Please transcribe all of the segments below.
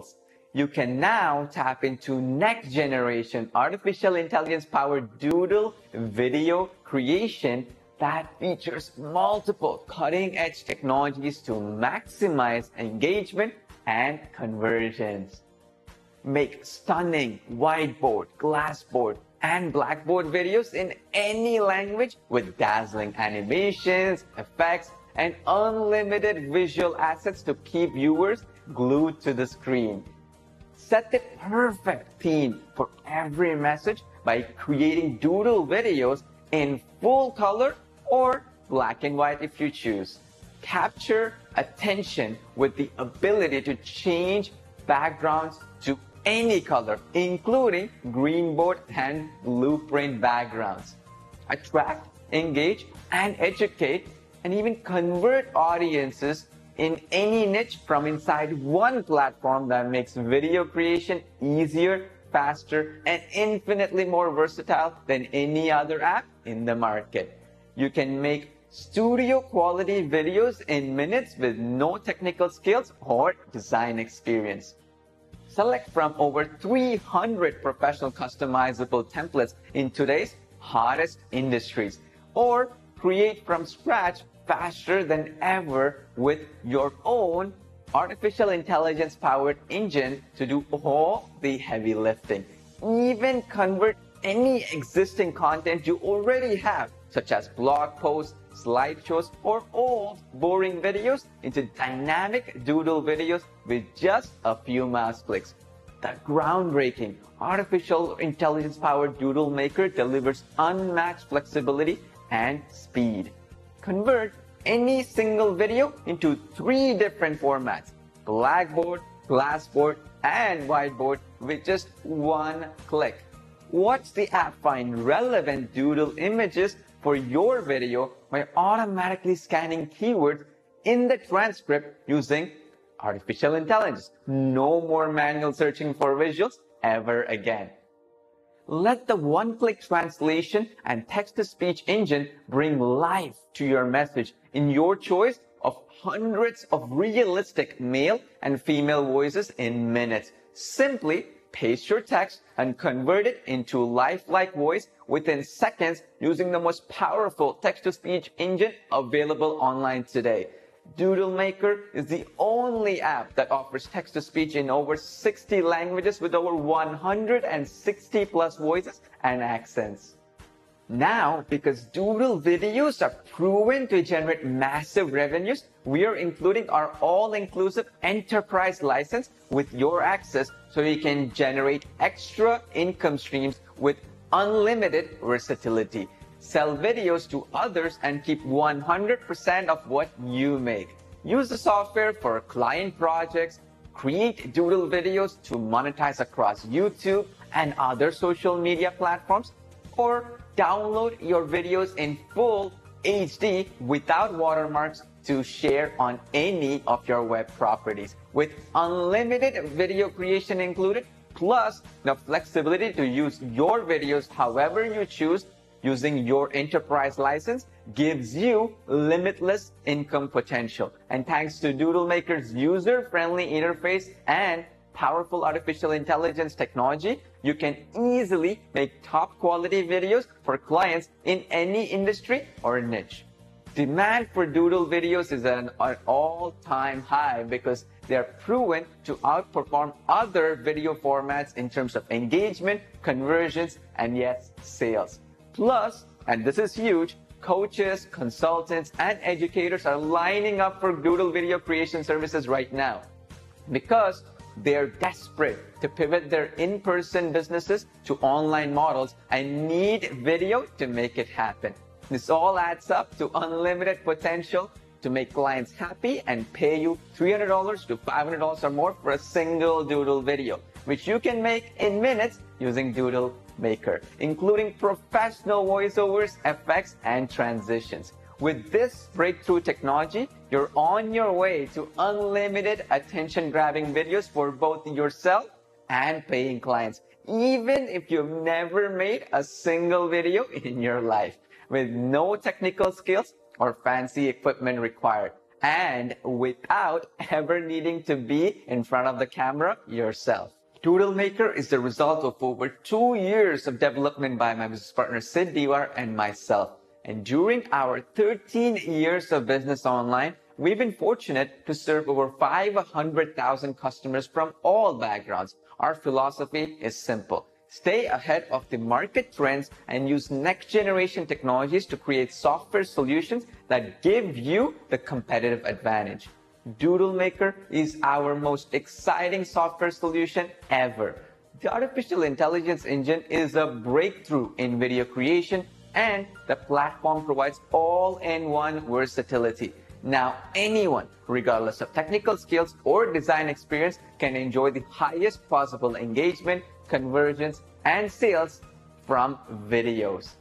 models, you can now tap into next generation artificial intelligence powered doodle video creation that features multiple cutting edge technologies to maximize engagement and conversions. Make stunning whiteboard, glassboard, and blackboard videos in any language with dazzling animations, effects, and unlimited visual assets to keep viewers glued to the screen. Set the perfect theme for every message by creating doodle videos in full color or black and white if you choose. Capture attention with the ability to change backgrounds to any color, including green board and blueprint backgrounds. Attract, engage, and educate, and even convert audiences in any niche from inside one platform that makes video creation easier, faster, and infinitely more versatile than any other app in the market. You can make studio quality videos in minutes with no technical skills or design experience. Select from over 300 professional customizable templates in today's hottest industries, or create from scratch faster than ever with your own artificial intelligence powered engine to do all the heavy lifting. Even convert any existing content you already have, such as blog posts, slideshows, or old boring videos into dynamic doodle videos with just a few mouse clicks. The groundbreaking artificial intelligence powered DoodleMaker delivers unmatched flexibility and speed. Convert any single video into 3 different formats: blackboard, glassboard, and whiteboard with just 1 click. Watch the app find relevant doodle images for your video by automatically scanning keywords in the transcript using artificial intelligence. No more manual searching for visuals ever again. Let the one-click translation and text-to-speech engine bring life to your message in your choice of hundreds of realistic male and female voices in minutes. Simply paste your text and convert it into lifelike voice within seconds using the most powerful text-to-speech engine available online today. DoodleMaker is the only app that offers text-to-speech in over 60 languages with over 160 plus voices and accents. Now, because doodle videos are proven to generate massive revenues, we are including our all-inclusive enterprise license with your access so you can generate extra income streams with unlimited versatility. Sell videos to others and keep 100% of what you make. Use the software for client projects, create doodle videos to monetize across YouTube and other social media platforms, or download your videos in full HD without watermarks to share on any of your web properties. With unlimited video creation included, plus the flexibility to use your videos however you choose, using your enterprise license gives you limitless income potential. And thanks to DoodleMaker's user-friendly interface and powerful artificial intelligence technology, you can easily make top-quality videos for clients in any industry or niche. Demand for doodle videos is at an all-time high because they are proven to outperform other video formats in terms of engagement, conversions, and yes, sales. Plus, and this is huge, coaches, consultants, and educators are lining up for doodle video creation services right now because they're desperate to pivot their in-person businesses to online models and need video to make it happen. This all adds up to unlimited potential to make clients happy and pay you $300 to $500 or more for a single doodle video, which you can make in minutes using DoodleMaker, including professional voiceovers, effects, and transitions. With this breakthrough technology, you're on your way to unlimited attention-grabbing videos for both yourself and paying clients, even if you've never made a single video in your life, with no technical skills or fancy equipment required. and without ever needing to be in front of the camera yourself. DoodleMaker is the result of over 2 years of development by my business partner Sid Devar and myself. And during our 13 years of business online, we've been fortunate to serve over 500,000 customers from all backgrounds. Our philosophy is simple. Stay ahead of the market trends and use next-generation technologies to create software solutions that give you the competitive advantage. DoodleMaker is our most exciting software solution ever. The artificial intelligence engine is a breakthrough in video creation, and the platform provides all-in-one versatility. Now anyone, regardless of technical skills or design experience, can enjoy the highest possible engagement, conversions, and sales from videos.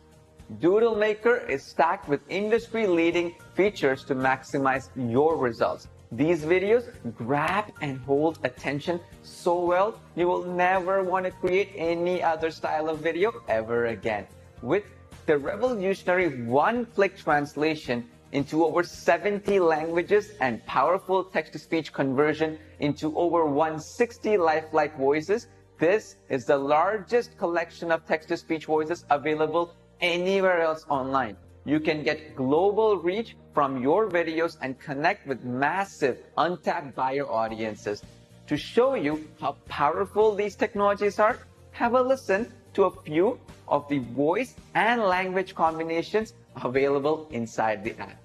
DoodleMaker is stacked with industry-leading features to maximize your results. These videos grab and hold attention so well, you will never want to create any other style of video ever again. With the revolutionary one-click translation into over 70 languages and powerful text-to-speech conversion into over 160 lifelike voices, this is the largest collection of text-to-speech voices available anywhere else online. You can get global reach from your videos and connect with massive untapped buyer audiences. To show you how powerful these technologies are, have a listen to a few of the voice and language combinations available inside the app.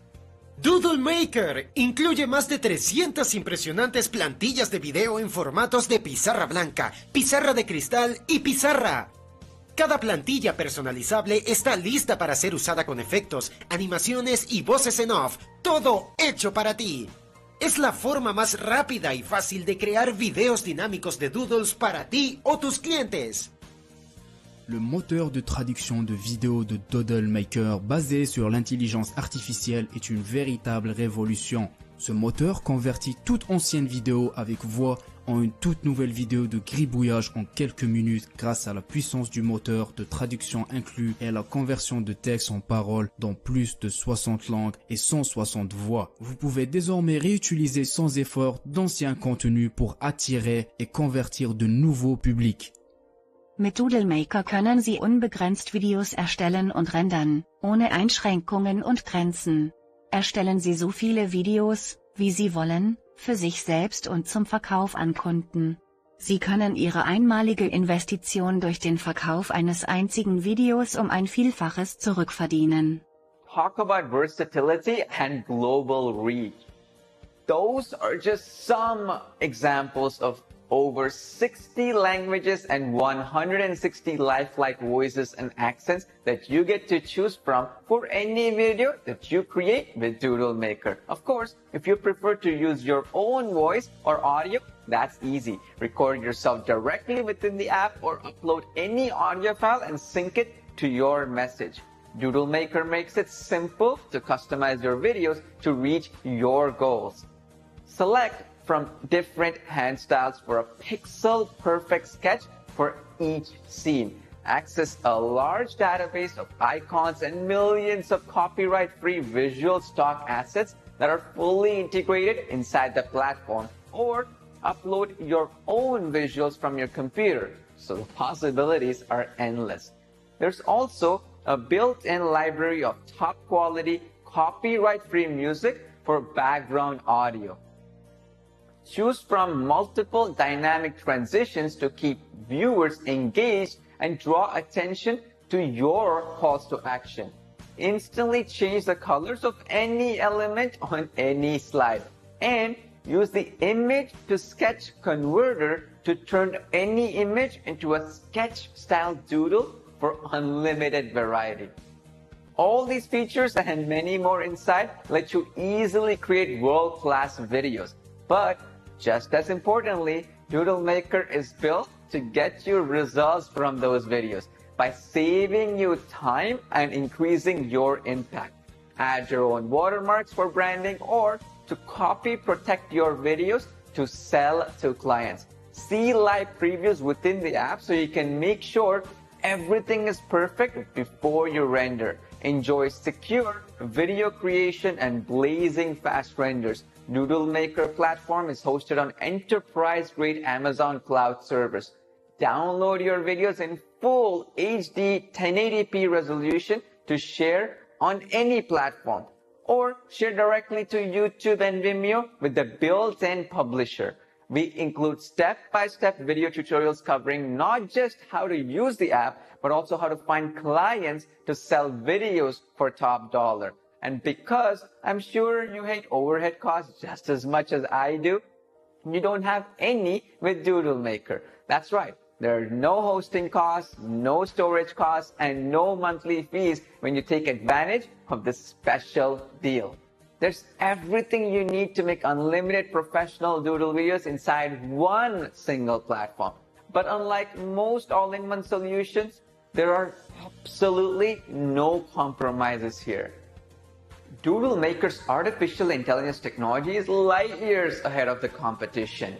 DoodleMaker incluye más de 300 impresionantes plantillas de video en formatos de pizarra blanca, pizarra de cristal y pizarra. Cada plantilla personalizable está lista para ser usada con efectos, animaciones y voces en off, todo hecho para ti. Es la forma más rápida y fácil de crear videos dinámicos de Doodles para ti o tus clientes. Le moteur de traduction de vidéos de DoodleMaker basé sur l'intelligence artificielle est une véritable révolution. Ce moteur convertit toute ancienne vidéo avec voix en une toute nouvelle vidéo de gribouillage en quelques minutes grâce à la puissance du moteur de traduction inclus et à la conversion de texte en paroles dans plus de 60 langues et 160 voix. Vous pouvez désormais réutiliser sans effort d'anciens contenus pour attirer et convertir de nouveaux publics. Mit DoodleMaker können Sie unbegrenzt Videos erstellen und rendern, ohne Einschränkungen und Grenzen. Erstellen Sie so viele Videos, wie Sie wollen, für sich selbst und zum Verkauf an Kunden. Sie können Ihre einmalige Investition durch den Verkauf eines einzigen Videos um ein Vielfaches zurückverdienen. Talk about versatility and global reach. Those are just some examples of over 60 languages and 160 lifelike voices and accents that you get to choose from for any video that you create with DoodleMaker. Of course, if you prefer to use your own voice or audio, that's easy. Record yourself directly within the app or upload any audio file and sync it to your message. DoodleMaker makes it simple to customize your videos to reach your goals. Select from different hand styles for a pixel-perfect sketch for each scene. Access a large database of icons and millions of copyright-free visual stock assets that are fully integrated inside the platform, or upload your own visuals from your computer. So the possibilities are endless. There's also a built-in library of top-quality, copyright-free music for background audio. Choose from multiple dynamic transitions to keep viewers engaged and draw attention to your calls to action. Instantly change the colors of any element on any slide. And use the image to sketch converter to turn any image into a sketch-style doodle for unlimited variety. All these features and many more inside let you easily create world-class videos. But just as importantly, DoodleMaker is built to get you results from those videos by saving you time and increasing your impact. Add your own watermarks for branding or to copy protect your videos to sell to clients. See live previews within the app so you can make sure everything is perfect before you render. Enjoy secure video creation and blazing fast renders. DoodleMaker platform is hosted on enterprise-grade Amazon cloud servers. Download your videos in full HD 1080p resolution to share on any platform, or share directly to YouTube and Vimeo with the built-in publisher. We include step-by-step video tutorials covering not just how to use the app, but also how to find clients to sell videos for top dollar. And because I'm sure you hate overhead costs just as much as I do, you don't have any with DoodleMaker. That's right. There are no hosting costs, no storage costs, and no monthly fees when you take advantage of this special deal. There's everything you need to make unlimited professional doodle videos inside one single platform. But unlike most all-in-one solutions, there are absolutely no compromises here. DoodleMaker's artificial intelligence technology is light years ahead of the competition.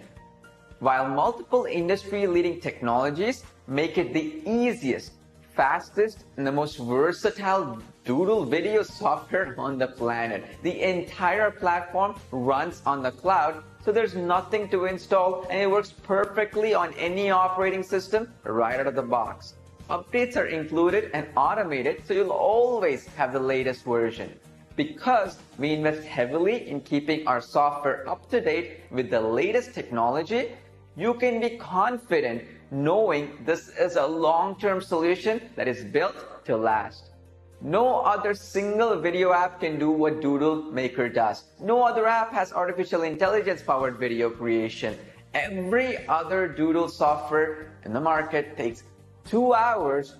While multiple industry-leading technologies make it the easiest, fastest, and the most versatile doodle video software on the planet, the entire platform runs on the cloud, so there's nothing to install, and it works perfectly on any operating system right out of the box. Updates are included and automated, so you'll always have the latest version. Because we invest heavily in keeping our software up to date with the latest technology, you can be confident knowing this is a long-term solution that is built to last. No other single video app can do what DoodleMaker does. No other app has artificial intelligence-powered video creation. Every other doodle software in the market takes 2 hours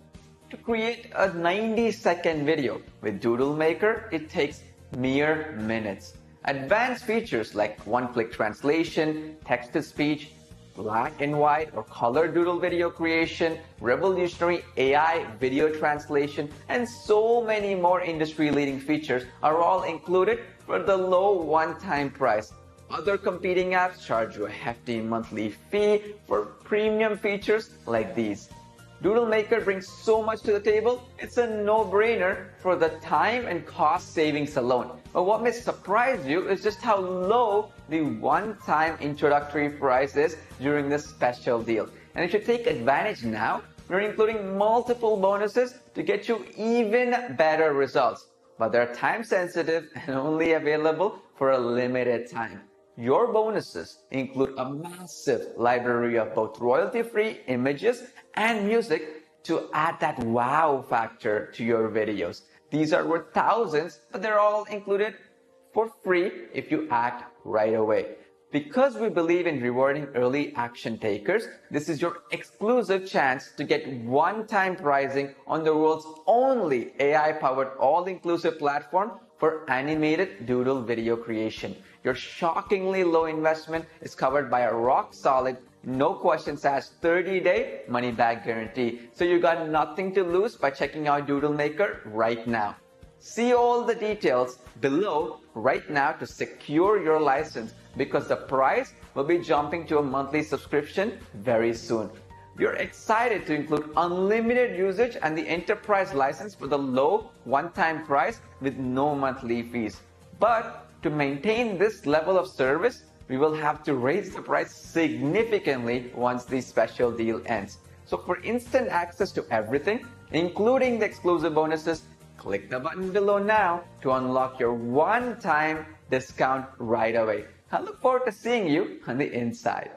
to create a 90-second video. With DoodleMaker, it takes mere minutes. Advanced features like one-click translation, text-to-speech, black and white or color doodle video creation, revolutionary AI video translation, and so many more industry-leading features are all included for the low one-time price. Other competing apps charge you a hefty monthly fee for premium features like these. DoodleMaker brings so much to the table, it's a no-brainer for the time and cost savings alone. But what may surprise you is just how low the one-time introductory price is during this special deal. And if you take advantage now, we're including multiple bonuses to get you even better results. But they're time-sensitive and only available for a limited time. Your bonuses include a massive library of both royalty-free images and music to add that wow factor to your videos. These are worth thousands, but they're all included for free if you act right away. Because we believe in rewarding early action takers, this is your exclusive chance to get one-time pricing on the world's only AI-powered all-inclusive platform for animated doodle video creation. Your shockingly low investment is covered by a rock-solid, no questions asked 30-day money-back guarantee. So you got nothing to lose by checking out DoodleMaker right now. See all the details below right now to secure your license, because the price will be jumping to a monthly subscription very soon. We're excited to include unlimited usage and the enterprise license for the low one-time price with no monthly fees. But to maintain this level of service, we will have to raise the price significantly once the special deal ends. So for instant access to everything, including the exclusive bonuses, click the button below now to unlock your one-time discount right away. I look forward to seeing you on the inside.